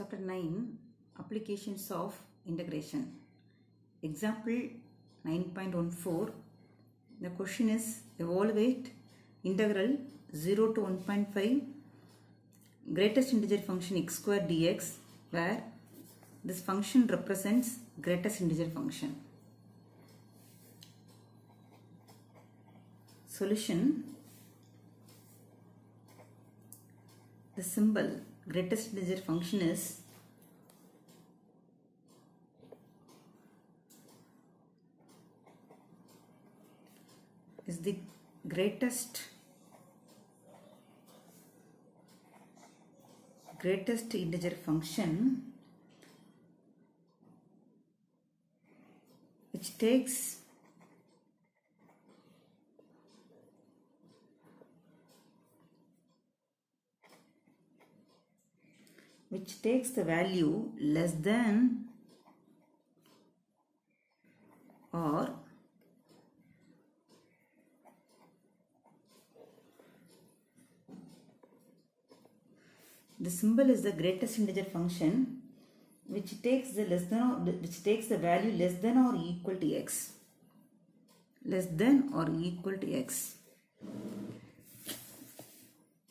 Chapter 9, Applications of Integration. Example 9.14. The question is, evaluate integral 0 to 1.5 greatest integer function x square dx, where this function represents greatest integer function. Solution. The symbol greatest integer function is the greatest integer function which takes the value less than or the symbol is the greatest integer function which takes the value less than or equal to x.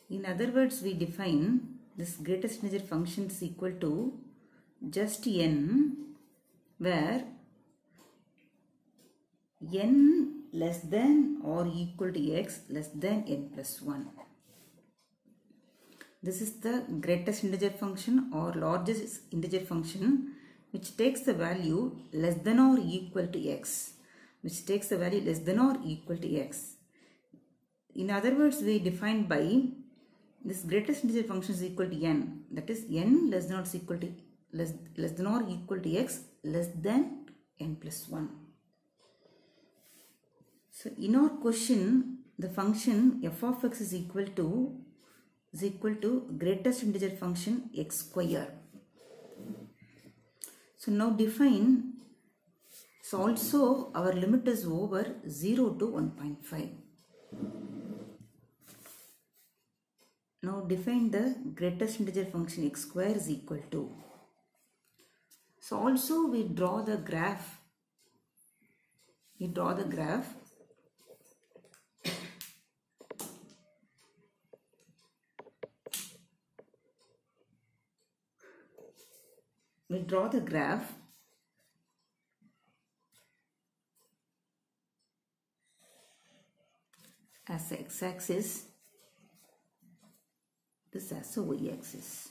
In other words, we define this greatest integer function is equal to just n, where n less than or equal to x less than n plus 1. This is the greatest integer function or largest integer function which takes the value less than or equal to x. In other words, we define by this greatest integer function is equal to n, that is n less than or equal to x less than n plus 1. So in our question, the function f of x is equal to greatest integer function x square. So now define. So also our limit is over 0 to 1.5. Now define the greatest integer function x square is equal to. So also we draw the graph. As x-axis, this as a y-axis.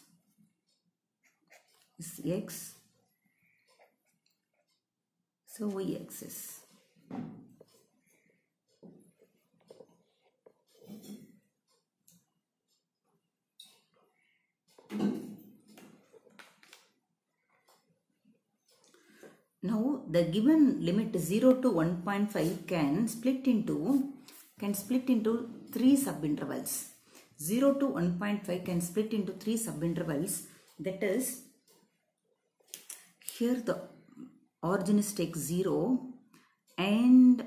This x, so y-axis. Now the given limit 0 to 1.5 can split into three subintervals. 0 to 1.5 can split into three subintervals. That is, here the origin is take 0 and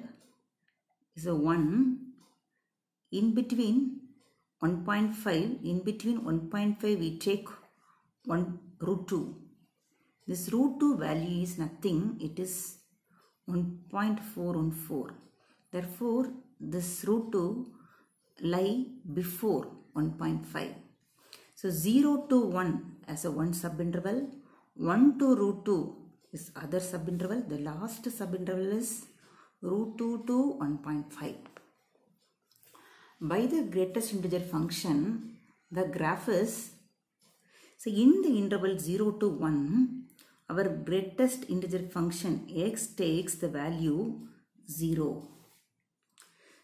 is a 1. In between 1.5, we take 1 root 2. This root 2 value is nothing, it is 1.414. Therefore, this root 2 lie before 1.5. So 0 to 1 as a one subinterval, 1 to root 2 is other subinterval. The last subinterval is root 2 to 1.5. By the greatest integer function, the graph is, so in the interval 0 to 1, our greatest integer function x takes the value 0.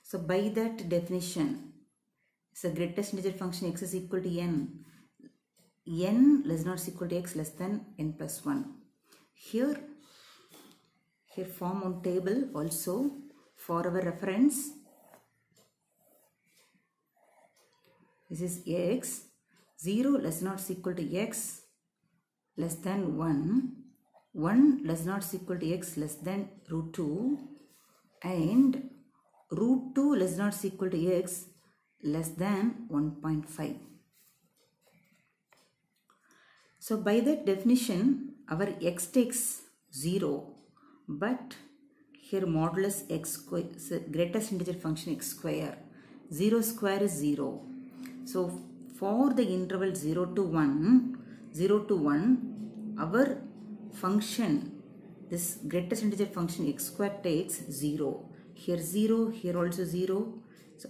So by that definition, so greatest integer function x is equal to n less than or equal to x less than n plus 1. Here form on table also for our reference. This is x, 0 less than or equal to x less than 1, 1 less than or equal to x less than root 2, and root 2 less than or equal to x less than 1.5. So by that definition, our x takes 0, but here modulus x square, greatest integer function x square, 0 square is 0. So for the interval 0 to 1, our function, this greatest integer function x square takes 0. Here 0, here also 0. So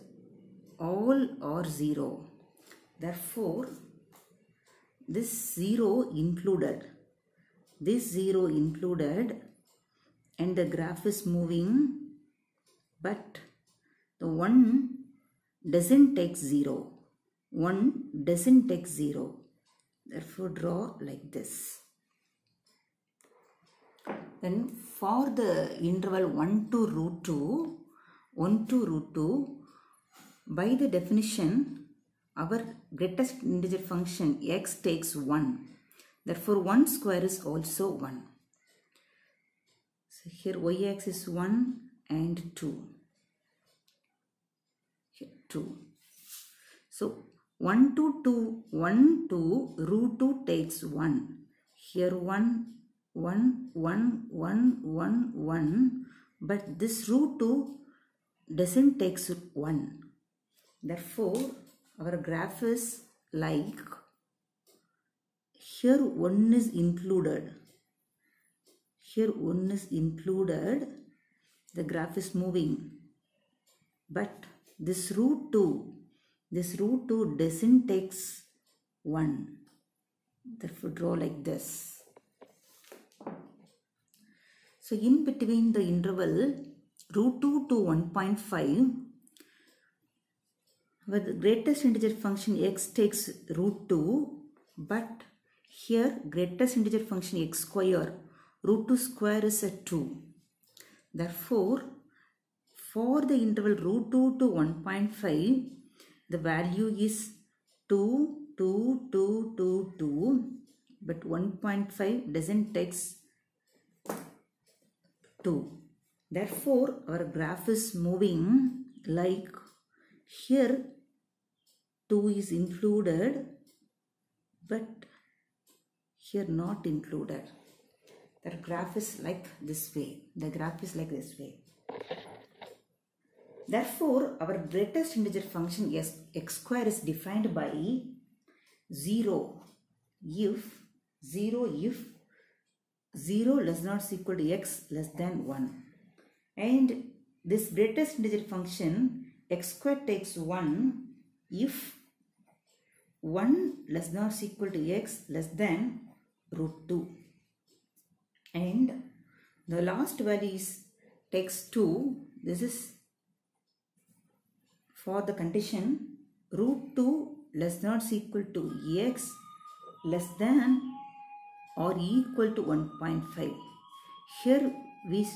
all are 0. Therefore, this 0 included, and the graph is moving, but the 1 doesn't take 0. 1 doesn't take 0. Therefore, draw like this. Then for the interval 1 to root 2, by the definition, our greatest integer function x takes 1. Therefore, 1 square is also 1. So here y-axis is 1 and 2. Here 2. So 1 to root 2 takes 1. Here 1, 1, 1, 1, 1, 1, but this root 2 doesn't take 1. Therefore, our graph is like, here 1 is included. Here 1 is included. The graph is moving. But this root 2 doesn't take 1. Therefore, draw like this. So, in between the interval root 2 to 1.5, where the greatest integer function x takes root 2, but here greatest integer function x square, root 2 square is a 2. Therefore, for the interval root 2 to 1.5, the value is 2, 2, 2, 2, 2, but 1.5 doesn't take 2. Therefore, our graph is moving like, here 2 is included, but here not included. The graph is like this way. Therefore, our greatest integer function x square is defined by 0 if 0 less than or equal to x less than 1. And this greatest integer function x square takes 1 if 1 less than or equal to x less than root 2. And the last value is takes 2. This is for the condition root 2 less than or equal to x less than or equal to 1.5. Here we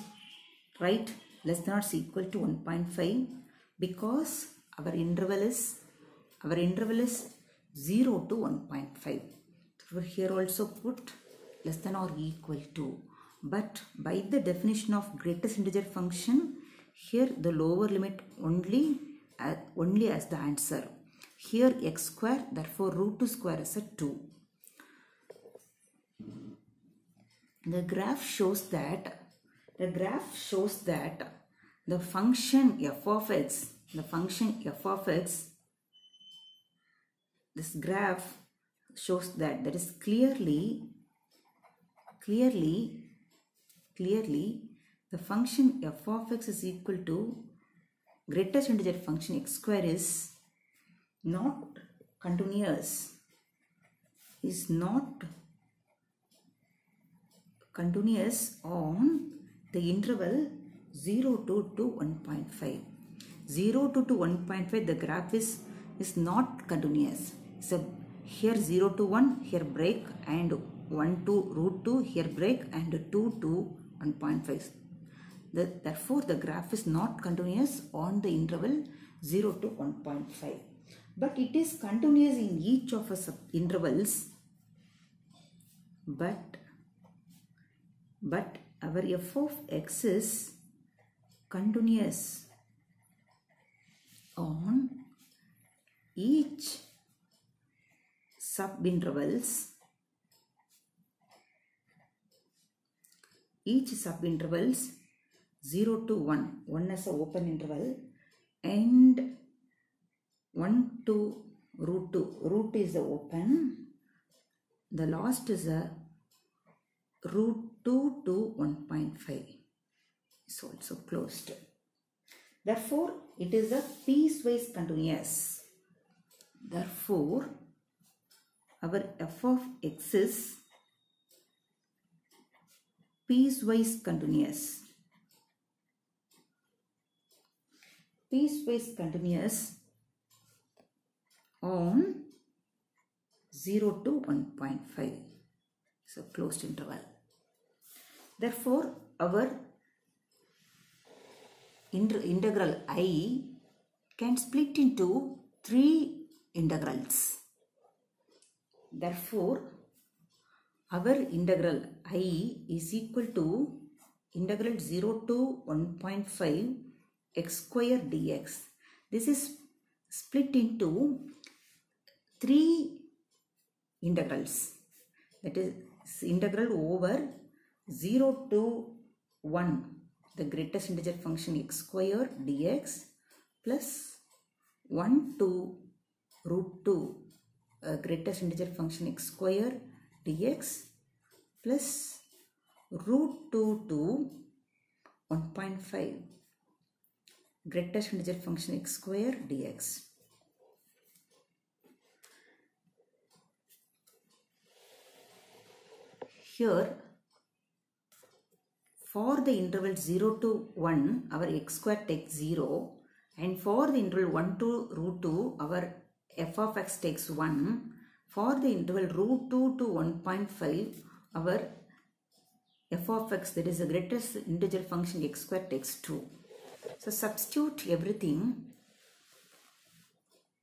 write less than or equal to 1.5. because our interval is 0 to 1.5. So here also put less than or equal to, but by the definition of greatest integer function, here the lower limit only as the answer. Here x square, therefore root 2 square is a 2. The graph shows that the function f of x, this graph shows that is clearly the function f of x is equal to greatest integer function x square is not continuous, on the interval 0 to 1.5. The graph is not continuous. So here 0 to 1, here break, and 1 to root 2, here break, and 2 to 1.5. Therefore, the graph is not continuous on the interval 0 to 1.5. But it is continuous in each of the intervals. But our f of x is continuous on each sub intervals each subintervals 0 to 1, 1 as an open interval and 1 to root 2, root is the open, the last is a root 2 to 1.5 is also closed. Therefore, it is a piecewise continuous. Therefore, our f of x is piecewise continuous. Piecewise continuous on 0 to 1.5. So closed interval. Therefore, our integral I can split into 3 integrals. Therefore, our integral I is equal to integral 0 to 1.5 x square dx. This is split into 3 integrals. That is integral over 0 to 1, the greatest integer function x square dx, plus 1 to root 2, greatest integer function x square dx, plus root 2 to 1.5, greatest integer function x square dx. Here, for the interval 0 to 1, our x square takes 0, and for the interval 1 to root 2, our f of x takes 1. For the interval root 2 to 1.5, our f of x, that is the greatest integer function x square, takes 2. So substitute everything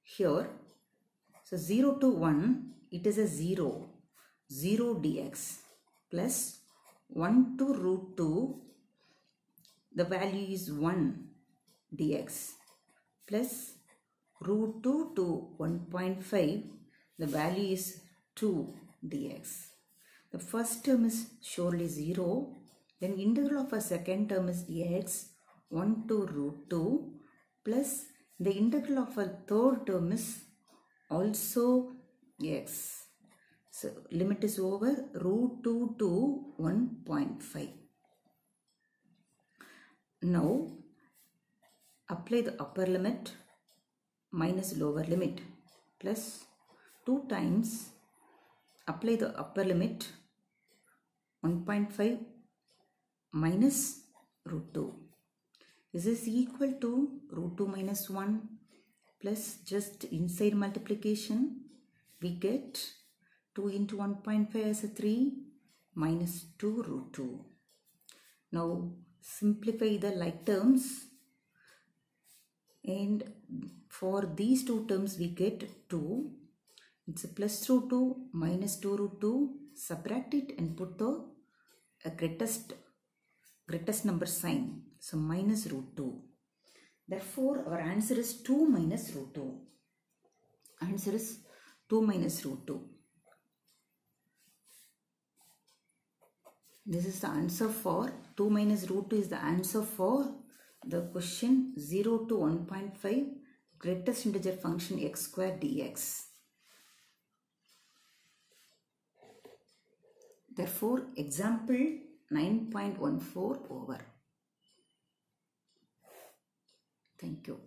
here. So 0 to 1, it is a 0, 0 dx, plus 1 to root 2, the value is 1 dx, plus root 2 to 1.5, the value is 2 dx. The first term is surely 0, then integral of a second term is x, 1 to root 2, plus the integral of a third term is also x. So limit is over root 2 to 1.5. Now apply the upper limit minus lower limit, plus 2 times apply the upper limit 1.5 minus root 2. This is equal to root 2 minus 1, plus just inside multiplication we get 2 into 1.5 as a 3, minus 2 root 2. Now simplify the like terms, and for these two terms we get 2. It's a plus root 2 minus 2 root 2. Subtract it and put the greatest number sign. So minus root 2. Therefore our answer is 2 minus root 2. Answer is 2 minus root 2. This is the answer for 2 minus root 2 is the answer for the question 0 to 1.5 greatest integer function x square dx. Therefore, example 9.14 over. Thank you.